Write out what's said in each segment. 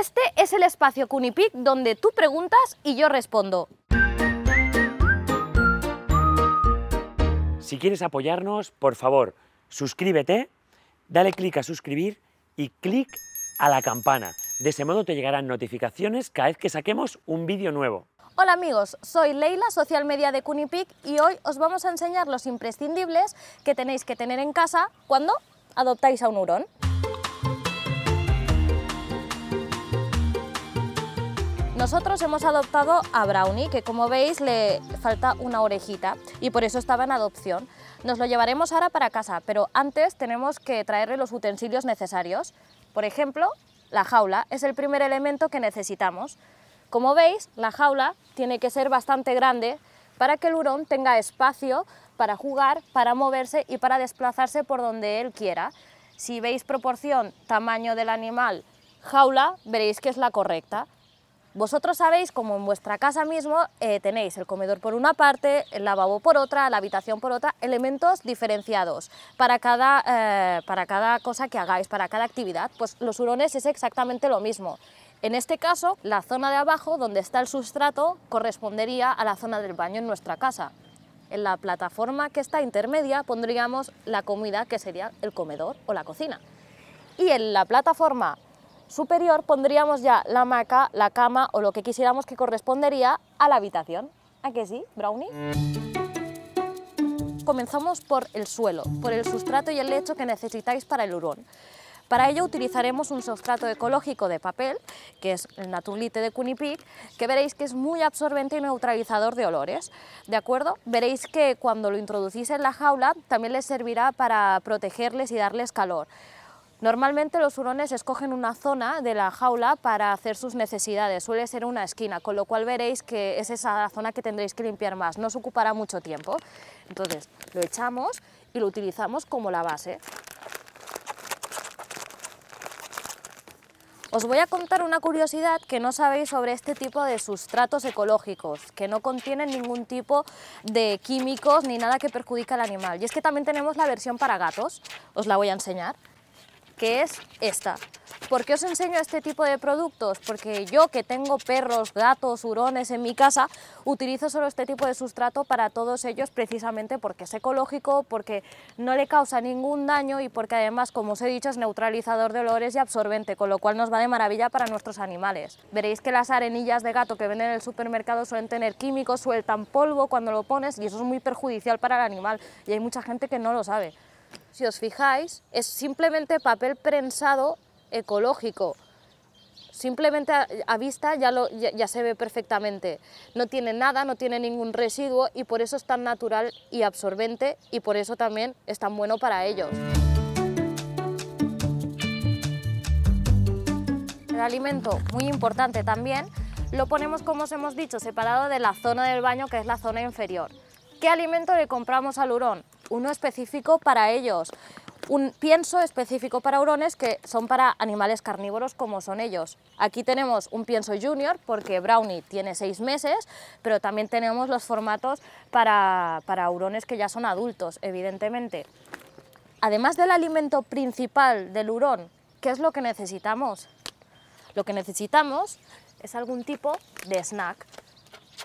Este es el espacio Cunipic donde tú preguntas y yo respondo. Si quieres apoyarnos, por favor, suscríbete, dale clic a suscribir y clic a la campana. De ese modo te llegarán notificaciones cada vez que saquemos un vídeo nuevo. Hola amigos, soy Leila, social media de Cunipic, y hoy os vamos a enseñar los imprescindibles que tenéis que tener en casa cuando adoptáis a un hurón. Nosotros hemos adoptado a Brownie, que como veis le falta una orejita y por eso estaba en adopción. Nos lo llevaremos ahora para casa, pero antes tenemos que traerle los utensilios necesarios. Por ejemplo, la jaula es el primer elemento que necesitamos. Como veis, la jaula tiene que ser bastante grande para que el hurón tenga espacio para jugar, para moverse y para desplazarse por donde él quiera. Si veis proporción tamaño del animal jaula, veréis que es la correcta. Vosotros sabéis como en vuestra casa mismo tenéis el comedor por una parte, el lavabo por otra, la habitación por otra, elementos diferenciados para cada cosa que hagáis, para cada actividad. Pues los hurones es exactamente lo mismo. En este caso, la zona de abajo, donde está el sustrato, correspondería a la zona del baño en nuestra casa. En la plataforma que está intermedia pondríamos la comida, que sería el comedor o la cocina. Y en la plataforma superior pondríamos ya la hamaca, la cama o lo que quisiéramos, que correspondería a la habitación. ¿A que sí, Brownie? Comenzamos por el suelo, por el sustrato y el lecho que necesitáis para el hurón. Para ello utilizaremos un sustrato ecológico de papel, que es el Natulite de Cunipic, que veréis que es muy absorbente y neutralizador de olores, ¿de acuerdo? Veréis que cuando lo introducís en la jaula también les servirá para protegerles y darles calor. Normalmente los hurones escogen una zona de la jaula para hacer sus necesidades, suele ser una esquina, con lo cual veréis que es esa la zona que tendréis que limpiar más, no os ocupará mucho tiempo. Entonces lo echamos y lo utilizamos como la base. Os voy a contar una curiosidad que no sabéis sobre este tipo de sustratos ecológicos, que no contienen ningún tipo de químicos ni nada que perjudica al animal. Y es que también tenemos la versión para gatos, os la voy a enseñar, que es esta. ¿Por qué os enseño este tipo de productos? Porque yo, que tengo perros, gatos, hurones en mi casa, utilizo solo este tipo de sustrato para todos ellos, precisamente porque es ecológico, porque no le causa ningún daño y porque además, como os he dicho, es neutralizador de olores y absorbente, con lo cual nos va de maravilla para nuestros animales. Veréis que las arenillas de gato que venden en el supermercado suelen tener químicos, sueltan polvo cuando lo pones y eso es muy perjudicial para el animal, y hay mucha gente que no lo sabe. Si os fijáis, es simplemente papel prensado ecológico. Simplemente a vista ya se ve perfectamente. No tiene nada, no tiene ningún residuo y por eso es tan natural y absorbente, y por eso también es tan bueno para ellos. El alimento, muy importante también, lo ponemos, como os hemos dicho, separado de la zona del baño, que es la zona inferior. ¿Qué alimento le compramos al hurón? Uno específico para ellos, un pienso específico para hurones, que son para animales carnívoros como son ellos. Aquí tenemos un pienso junior porque Brownie tiene 6 meses, pero también tenemos los formatos para hurones que ya son adultos, evidentemente. Además del alimento principal del hurón, ¿qué es lo que necesitamos? Lo que necesitamos es algún tipo de snack,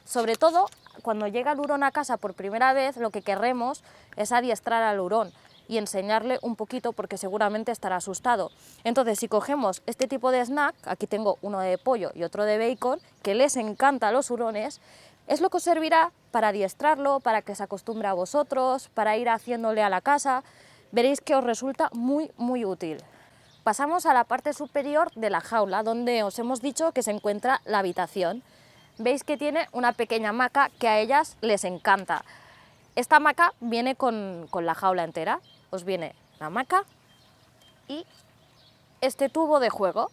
sobre todo cuando llega el hurón a casa por primera vez. Lo que queremos es adiestrar al hurón y enseñarle un poquito, porque seguramente estará asustado. Entonces, si cogemos este tipo de snack, aquí tengo uno de pollo y otro de bacon, que les encanta a los hurones, es lo que os servirá para adiestrarlo, para que se acostumbre a vosotros, para ir haciéndole a la casa. Veréis que os resulta muy, muy útil. Pasamos a la parte superior de la jaula, donde os hemos dicho que se encuentra la habitación. Veis que tiene una pequeña hamaca que a ellas les encanta. Esta hamaca viene con la jaula entera. Os viene la hamaca y este tubo de juego,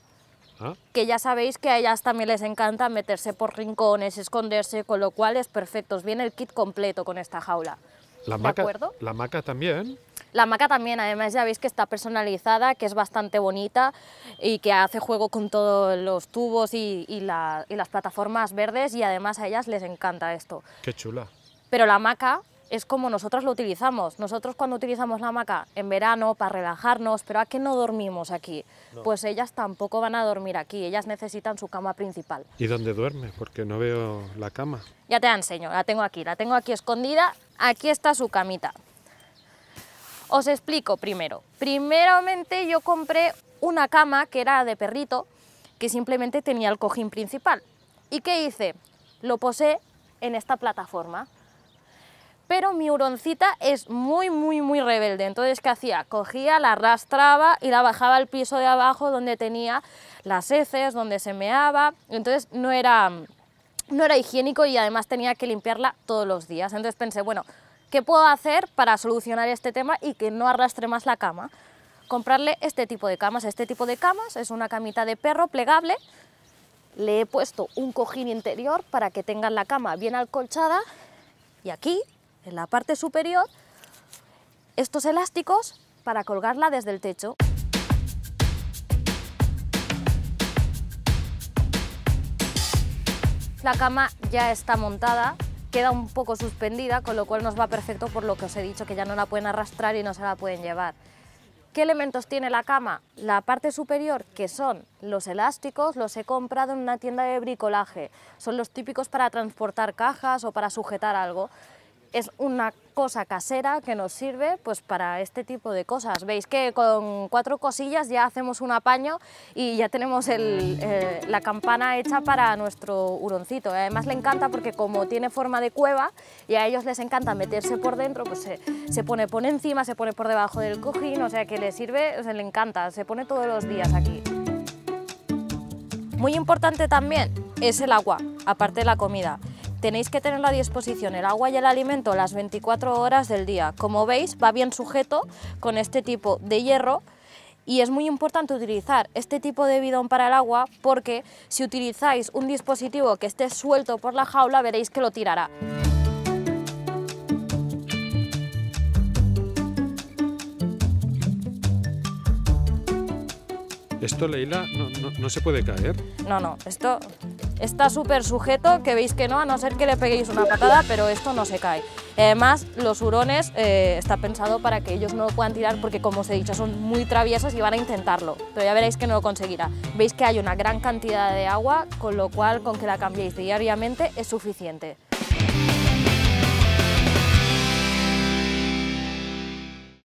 que ya sabéis que a ellas también les encanta meterse por rincones, esconderse, con lo cual es perfecto. Os viene el kit completo con esta jaula. ¿De acuerdo? La hamaca también. La hamaca también, además ya veis que está personalizada, que es bastante bonita y que hace juego con todos los tubos y las plataformas verdes, y además a ellas les encanta esto. ¡Qué chula! Pero la hamaca es como nosotros lo utilizamos. Nosotros cuando utilizamos la hamaca en verano para relajarnos, pero ¿a qué no dormimos aquí? No. Pues ellas tampoco van a dormir aquí, ellas necesitan su cama principal. ¿Y dónde duerme? Porque no veo la cama. Ya te la enseño, la tengo aquí escondida, aquí está su camita. Os explico primero. Primeramente yo compré una cama que era de perrito, que simplemente tenía el cojín principal. ¿Y qué hice? Lo posé en esta plataforma. Pero mi huroncita es muy rebelde, entonces ¿qué hacía? Cogía, la arrastraba y la bajaba al piso de abajo donde tenía las heces, donde se meaba, entonces no era higiénico y además tenía que limpiarla todos los días. Entonces pensé, bueno, ¿qué puedo hacer para solucionar este tema y que no arrastre más la cama? Comprarle este tipo de camas. Este tipo de camas es una camita de perro plegable, le he puesto un cojín interior para que tengan la cama bien acolchada y aquí, en la parte superior, estos elásticos para colgarla desde el techo. La cama ya está montada, queda un poco suspendida, con lo cual nos va perfecto por lo que os he dicho, que ya no la pueden arrastrar y no se la pueden llevar. ¿Qué elementos tiene la cama? La parte superior, que son los elásticos, los he comprado en una tienda de bricolaje. Son los típicos para transportar cajas o para sujetar algo. Es una cosa casera que nos sirve pues para este tipo de cosas. Veis que con 4 cosillas ya hacemos un apaño y ya tenemos la campana hecha para nuestro huroncito. Además le encanta porque como tiene forma de cueva y a ellos les encanta meterse por dentro, pues se pone por encima, se pone por debajo del cojín, o sea que le sirve, o sea, le encanta, se pone todos los días aquí. Muy importante también es el agua, aparte de la comida. Tenéis que tenerlo a disposición, el agua y el alimento, las 24 horas del día. Como veis, va bien sujeto con este tipo de hierro y es muy importante utilizar este tipo de bidón para el agua porque si utilizáis un dispositivo que esté suelto por la jaula, veréis que lo tirará. ¿Esto, Leila, no se puede caer? No, esto está súper sujeto, que veis que no, a no ser que le peguéis una patada, pero esto no se cae. Además, los hurones está pensado para que ellos no lo puedan tirar porque, como os he dicho, son muy traviesos y van a intentarlo, pero ya veréis que no lo conseguirá. Veis que hay una gran cantidad de agua, con lo cual, con que la cambiéis diariamente es suficiente.